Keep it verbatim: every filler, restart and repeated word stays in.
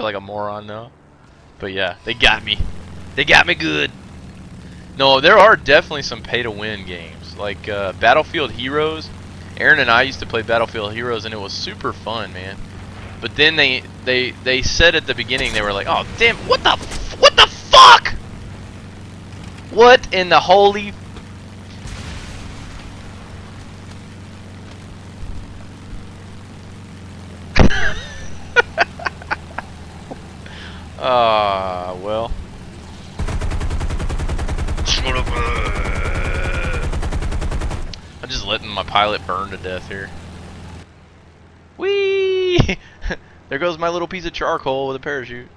Like a moron though, but yeah, they got me. They got me good. No, there are definitely some pay-to-win games like uh, Battlefield Heroes. Aaron and I used to play Battlefield Heroes, and it was super fun, man. But then they they they said at the beginning, they were like, "Oh damn, what the what the fuck? What in the holy?" Ah, uh, well. I'm just letting my pilot burn to death here. Whee! There goes my little piece of charcoal with a parachute.